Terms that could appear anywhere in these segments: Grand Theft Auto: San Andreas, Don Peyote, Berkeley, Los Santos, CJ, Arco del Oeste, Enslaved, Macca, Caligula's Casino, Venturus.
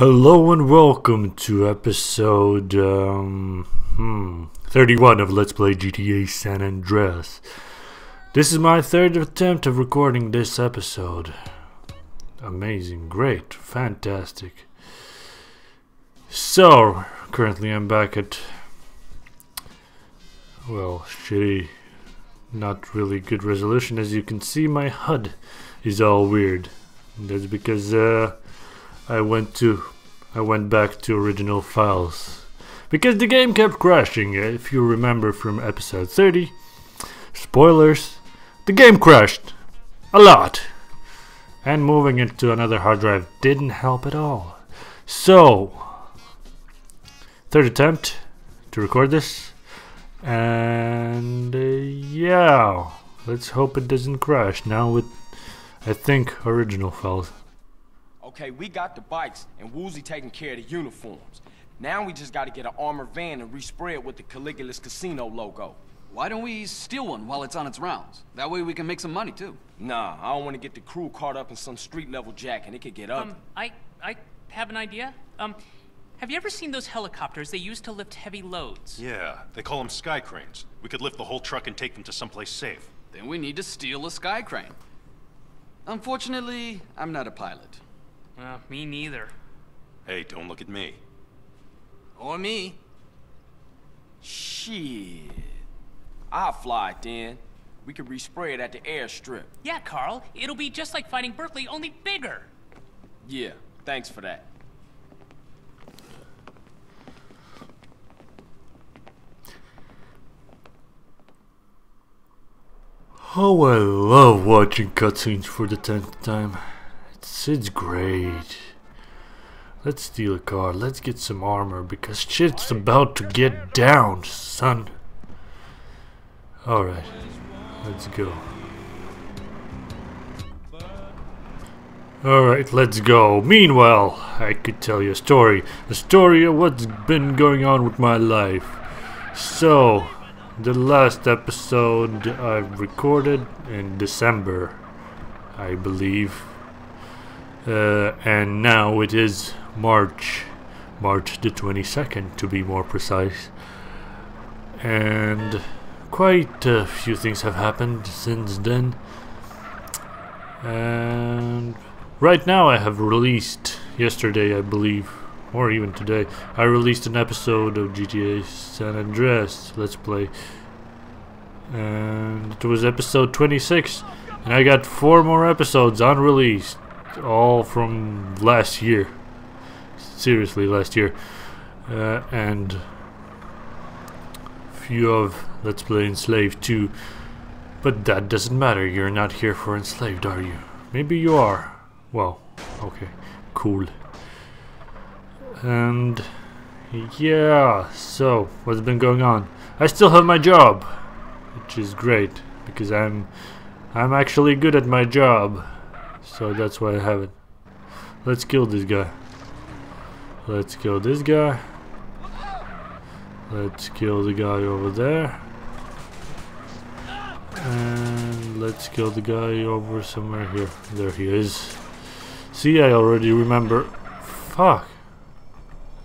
Hello and welcome to episode 31 of Let's Play GTA San Andreas. This is my third attempt of recording this episode. Amazing, great, fantastic. So, currently I'm back at, well, shitty, not really good resolution. As you can see, my HUD is all weird. That's because, I went back to original files because the game kept crashing. If you remember from episode 30, spoilers, the game crashed a lot, and moving it to another hard drive didn't help at all. So, third attempt to record this, and yeah, let's hope it doesn't crash now with, I think, original files. Okay, we got the bikes and Woozy taking care of the uniforms. Now we just gotta get an armored van and respray it with the Caligula's Casino logo. Why don't we steal one while it's on its rounds? That way we can make some money too. Nah, I don't want to get the crew caught up in some street level jack and it could get ugly. I have an idea. Have you ever seen those helicopters they use to lift heavy loads? Yeah, they call them sky cranes. We could lift the whole truck and take them to someplace safe. Then we need to steal a sky crane. Unfortunately, I'm not a pilot. Me neither. Hey, don't look at me. Or me. Shit. I'll fly it then. We can respray it at the airstrip. Yeah, Carl. It'll be just like fighting Berkeley, only bigger. Yeah, thanks for that. Oh, I love watching cutscenes for the 10th time. It's great. Let's steal a car. Let's get some armor because shit's about to get down, son. Alright, let's go. Alright, let's go. Meanwhile, I could tell you a story. A story of what's been going on with my life. So, the last episode I recorded in December, I believe. And now it is March the 22nd, to be more precise. And quite a few things have happened since then. And right now I have released, yesterday I believe, or even today, I released an episode of GTA San Andreas Let's Play. And it was episode 26. And I got 4 more episodes unreleased. All from last year. Seriously, last year. And few of Let's Play Enslaved too. But that doesn't matter. You're not here for Enslaved, are you? Maybe you are. Well, okay. Cool. And yeah, so what's been going on? I still have my job, which is great because I'm actually good at my job. So that's why I have it. Let's kill this guy. Let's kill this guy. Let's kill the guy over there. And let's kill the guy over somewhere here. There he is. See, I already remember. Fuck.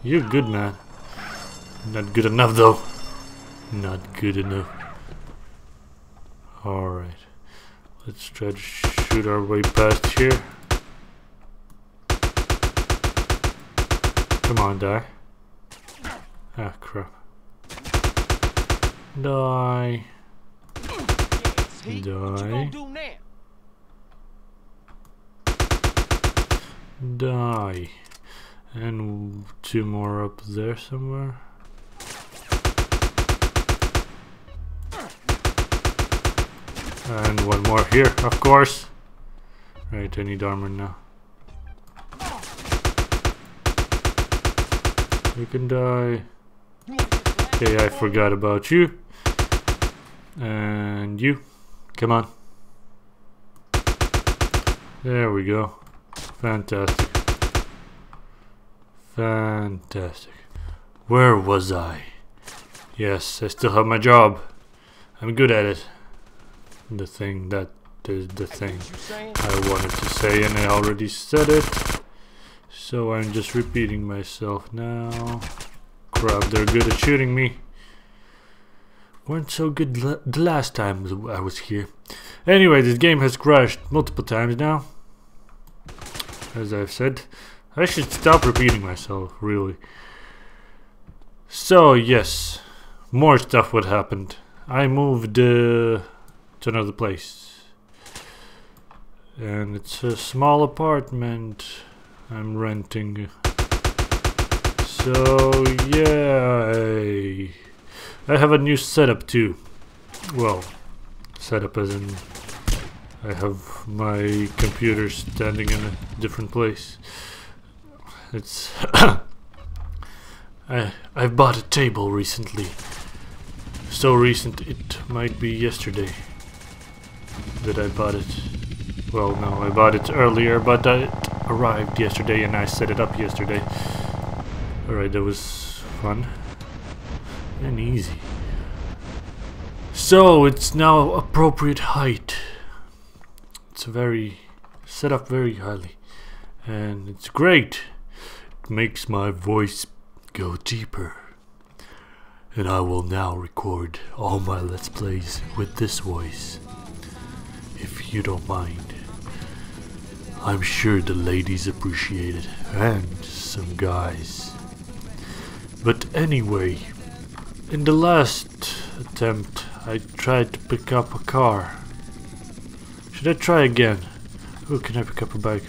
You're good, man. Not good enough, though. Not good enough. Alright. Let's try to shoot our way past here. Come on, die. Ah, crap. Die. Die. Die. And 2 more up there somewhere. And 1 more here, of course. Right, I need armor now. You can die. Okay, I forgot about you. And you. Come on. There we go. Fantastic. Fantastic. Where was I? Yes, I still have my job. I'm good at it. The thing that is the thing I wanted to say, and I already said it. So I'm just repeating myself now. Crap, they're good at shooting me. Weren't so good the last time I was here. Anyway, this game has crashed multiple times now. As I've said. I should stop repeating myself, really. So, yes. More stuff would happen. I moved to another place. And it's a small apartment I'm renting. So, yay. I have a new setup too. Well, setup as in I have my computer standing in a different place. It's I bought a table recently. So recent it might be yesterday that I bought it. Well, no, I bought it earlier, but it arrived yesterday and I set it up yesterday. Alright, that was fun and easy. So it's now appropriate height. It's very set up very highly and it's great. It makes my voice go deeper. And I will now record all my Let's Plays with this voice. If you don't mind. I'm sure the ladies appreciate it and some guys. But anyway, in the last attempt I tried to pick up a car. Should I try again? Oh, can I pick up a bike?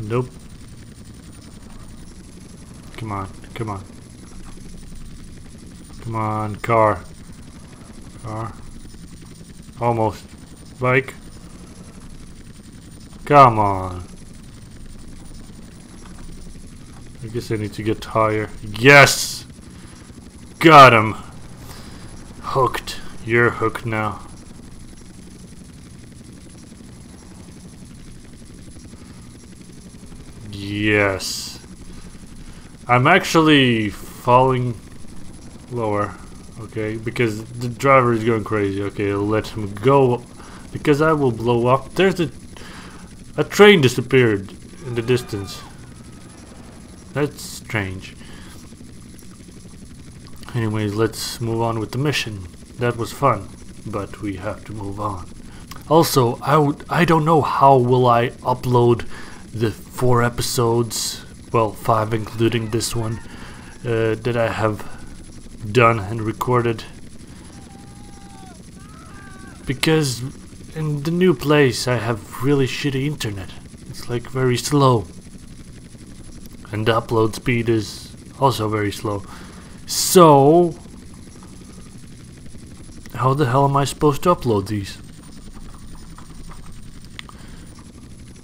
Nope. Come on, come on. Come on, car. Car. Almost. Bike. Come on. I guess I need to get higher. Yes! Got him. Hooked. You're hooked now. Yes. I'm actually falling lower. Okay, because the driver is going crazy. Okay, I'll let him go because I will blow up. There's a train disappeared in the distance. That's strange. Anyways, let's move on with the mission. That was fun, but we have to move on. Also, I don't know how will I upload the 4 episodes, well, 5 including this one, that I have done and recorded. Because in the new place I have really shitty internet. It's like very slow. And the upload speed is also very slow. So, how the hell am I supposed to upload these?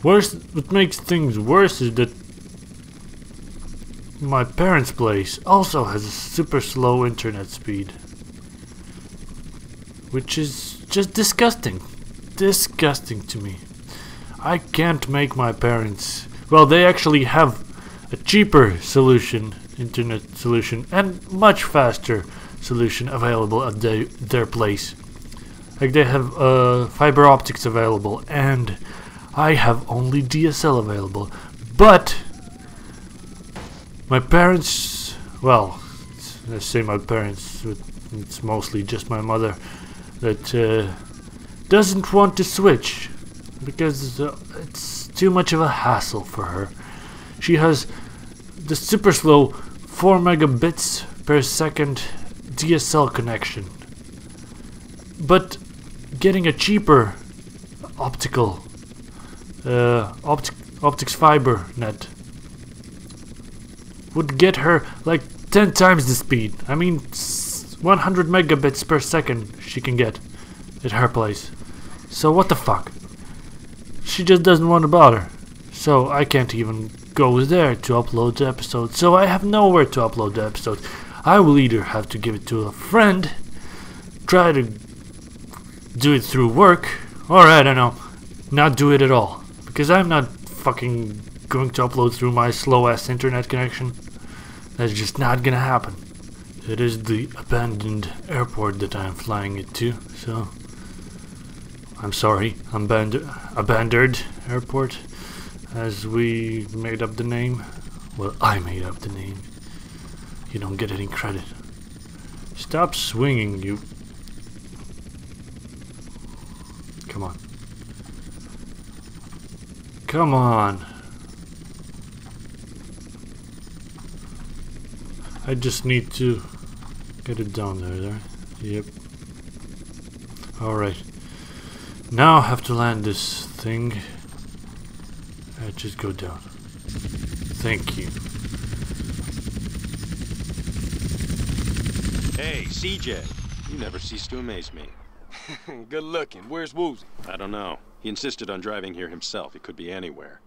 Worse, what makes things worse is that my parents' place also has a super slow internet speed. Which is just disgusting. Disgusting to me. I can't make my parents... Well, they actually have a cheaper solution, internet solution, and much faster solution available at their place. Like they have fiber optics available, and I have only DSL available. But my parents, well, let's say my parents, it's mostly just my mother that doesn't want to switch because it's too much of a hassle for her. She has the super slow 4 megabits per second DSL connection. But getting a cheaper optical, optics fiber net would get her like 10 times the speed. I mean 100 megabits per second she can get at her place. So what the fuck? She just doesn't want to bother. So I can't even go there to upload the episode. So I have nowhere to upload the episode. I will either have to give it to a friend, try to do it through work, or I don't know, not do it at all. Because I'm not fucking going to upload through my slow-ass internet connection. That's just not gonna happen. It is the abandoned airport that I'm flying it to, so... I'm sorry, abandoned airport. as we made up the name. Well, I made up the name. You don't get any credit. Stop swinging, you. Come on. Come on. I just need to get it down there. Yep. Alright. Now I have to land this thing. I just go down. Thank you. Hey, CJ. You never cease to amaze me. Good looking. Where's Woozy? I don't know. He insisted on driving here himself. He could be anywhere.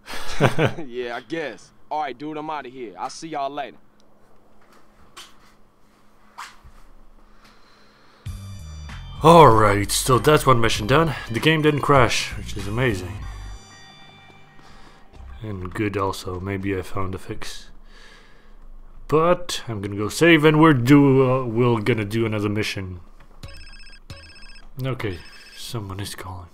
Yeah, I guess. All right, dude, I'm out of here. I'll see y'all later. All right, so that's one mission done. The game didn't crash, which is amazing. And good also. Maybe I found a fix. But I'm gonna go save, and we're gonna do another mission. Okay, someone is calling.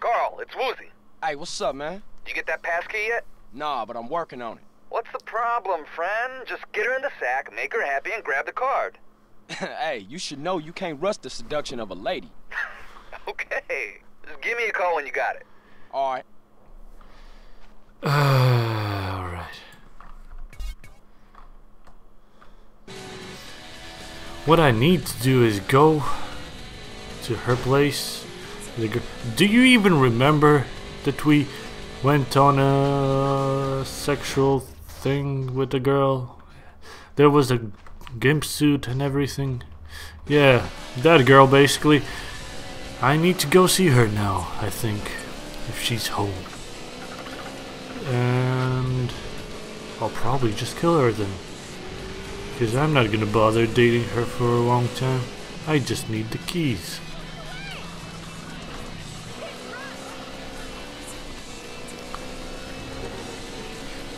Carl, it's Woozy. Hey, what's up, man? Did you get that passkey yet? Nah, but I'm working on it. What's the problem, friend? Just get her in the sack, make her happy, and grab the card. Hey, you should know you can't rush the seduction of a lady. Okay, just give me a call when you got it. All right. All right. What I need to do is go to her place. Do you even remember that we went on a sexual thing with the girl? There was a gimp suit and everything. Yeah, that girl basically. I need to go see her now, I think, if she's home. And I'll probably just kill her then, because I'm not gonna bother dating her for a long time. I just need the keys.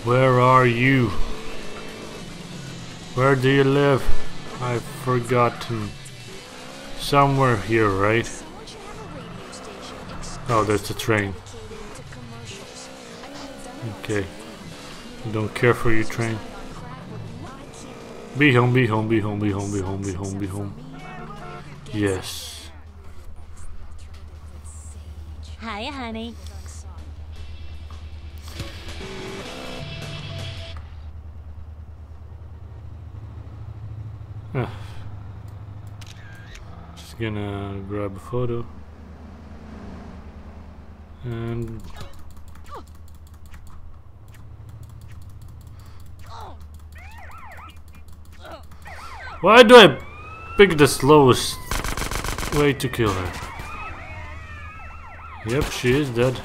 Where are you? Where do you live? I've forgotten. Somewhere here, right? Oh, there's the train. Okay. I don't care for you, train. Be home, be home, be home, be home, be home, be home, be home. Yes. Hiya, honey. Just gonna grab a photo and why do I pick the slowest way to kill her? Yep, she is dead.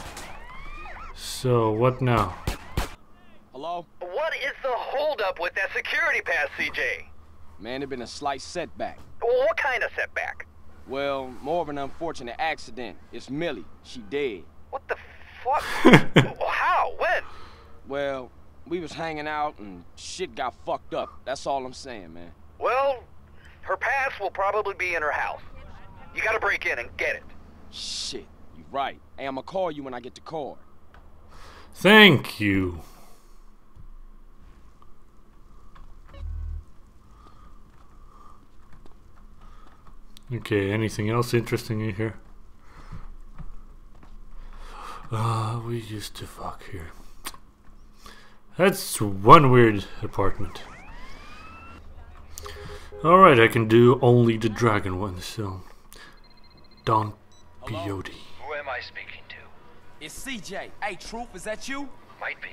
So what now? Hello? What is the holdup with that security pass, CJ? Man, there's been a slight setback. Well, what kind of setback? Well, more of an unfortunate accident. It's Millie. She dead. What the fuck? How? When? Well, we was hanging out and shit got fucked up. That's all I'm saying, man. Well, her pass will probably be in her house. You gotta break in and get it. Shit, you right. Hey, I'ma call you when I get the card. Thank you. Okay, anything else interesting in here? We used to fuck here. That's one weird apartment. Alright, I can do only the dragon one, so... Don Peyote. Who am I speaking to? It's CJ. Hey, Truth, is that you? Might be.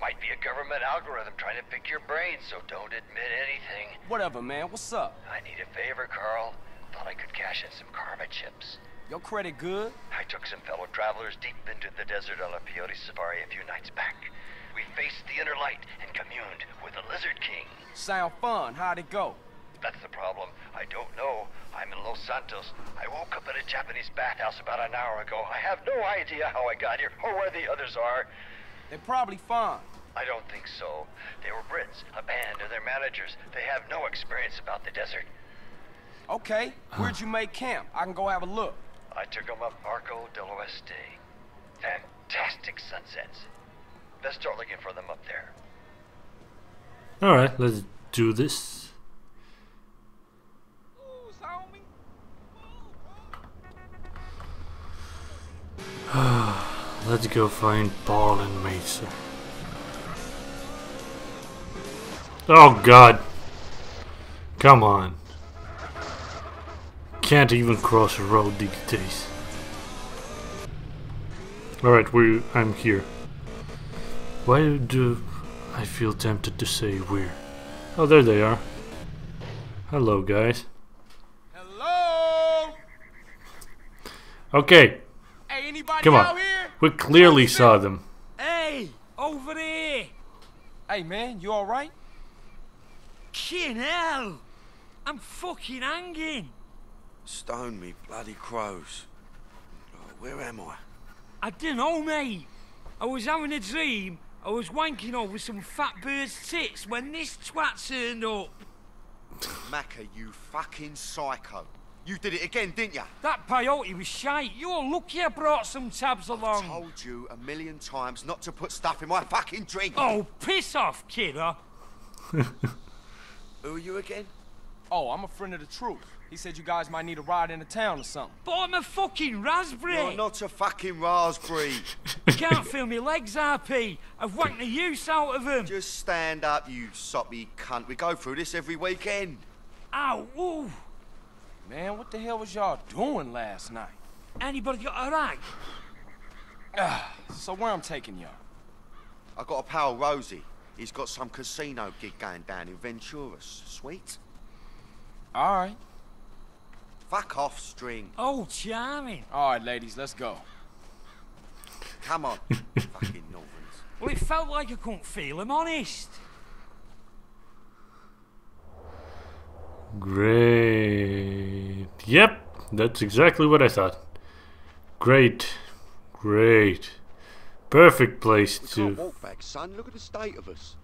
Might be a government algorithm trying to pick your brain, so don't admit anything. Whatever, man. What's up? I need a favor, Carl. Thought I could cash in some karma chips. Your credit good? I took some fellow travelers deep into the desert on a peyote safari a few nights back. We faced the inner light and communed with the Lizard King. Sound fun. How'd it go? That's the problem. I don't know. I'm in Los Santos. I woke up at a Japanese bathhouse about an hour ago. I have no idea how I got here or where the others are. They're probably fine. I don't think so. They were Brits, a band, and their managers. They have no experience about the desert. Okay, where'd you make camp? I can go have a look. I took them up Arco del Oeste. Fantastic sunsets. Let's start looking for them up there. Alright, let's do this. Let's go find Paul and Mesa. Oh god. Come on. Can't even cross a road these days. Alright, I'm here. Why do I feel tempted to say we're? Oh, there they are. Hello, guys. Hello. Okay. Hey, anybody come on. Out here? We clearly saw them. Hey, over there. Hey, man, you all right? Fucking hell! I'm fucking hanging. Stone me, bloody crows. Oh, where am I? I don't know, mate. I was having a dream. I was wanking over some fat bird's tits when this twat turned up. Macca, you fucking psycho. You did it again, didn't you? That peyote was shite. You're lucky I brought some tabs along. I told you a million times not to put stuff in my fucking drink. Oh, piss off, kidder. Who are you again? Oh, I'm a friend of the truth. He said you guys might need a ride into town or something. But I'm a fucking raspberry. You're not a fucking raspberry. You can't feel my legs, RP. I've whacked the use out of them. Just stand up, you soppy cunt. We go through this every weekend. Ow, ooh. Man, what the hell was y'all doing last night? Anybody got a rag? So where I'm taking y'all? I got a pal, Rosie. He's got some casino gig going down in Venturus. Sweet. All right. Fuck off, string. Oh, charming. All right, ladies, let's go. Come on, fucking Northerns. Well, it felt like I couldn't feel him, honest. Great. Yep, that's exactly what I thought. Great. Great. Perfect place to... We can't walk back, son. Look at the state of us.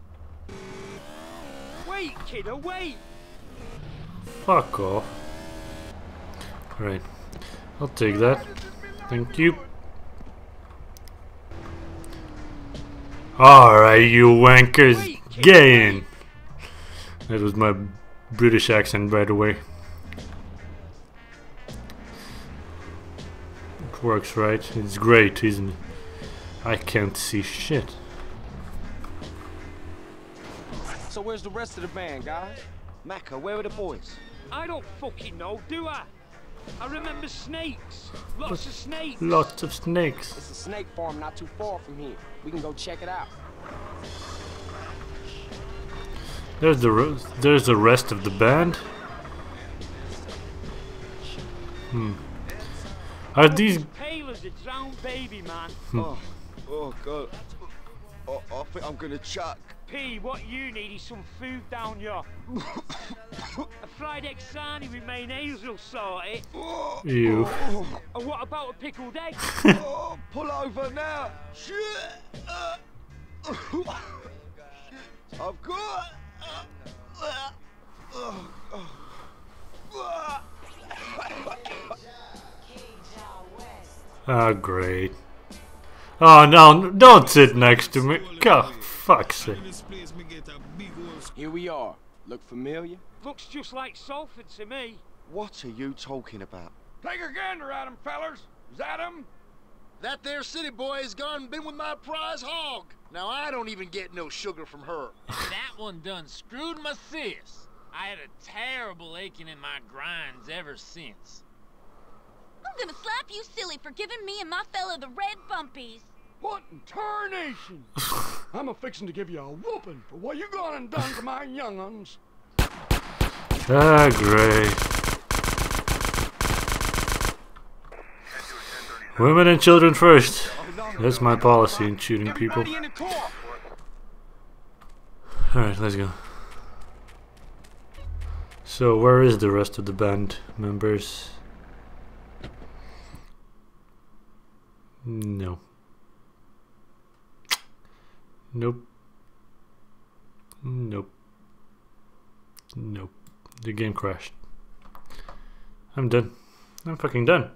Wait, kiddo, wait. Fuck off. Alright. I'll take that. Thank you. Alright, you wankers. Get in. That was my British accent, by the way. It works, right? It's great, isn't it? I can't see shit. So where's the rest of the band, guys? Macca, where are the boys? I don't fucking know, do I? I remember snakes. Lots of snakes. Lots of snakes. It's a snake farm not too far from here. We can go check it out. There's the rest of the band. Are these pale as a drowned baby, man? Oh god. Oh, I think I'm gonna chuck. P, what you need is some food down here. A fried egg sarnie with mayonnaise will sort it. Ew. And what about a pickled egg? Oh, pull over now. I've got. Ah, oh, great. Oh no, don't sit next to me. God, fuck's sake. Here we are. Look familiar? Looks just like Salford to me. What are you talking about? Take a gander at him, fellers. Is that him? That there city boy has gone and been with my prize hog. Now I don't even get no sugar from her. That one done screwed my sis. I had a terrible aching in my grinds ever since. I'm gonna slap you silly for giving me and my fella the red bumpies. What in tarnation? I'm a-fixin' to give you a whooping for what you gone and done to my young'uns. Ah, great. Women and children first. That's my policy in shooting people. Alright, let's go. So, where is the rest of the band members? No. Nope. Nope. Nope. The game crashed. I'm done. I'm fucking done.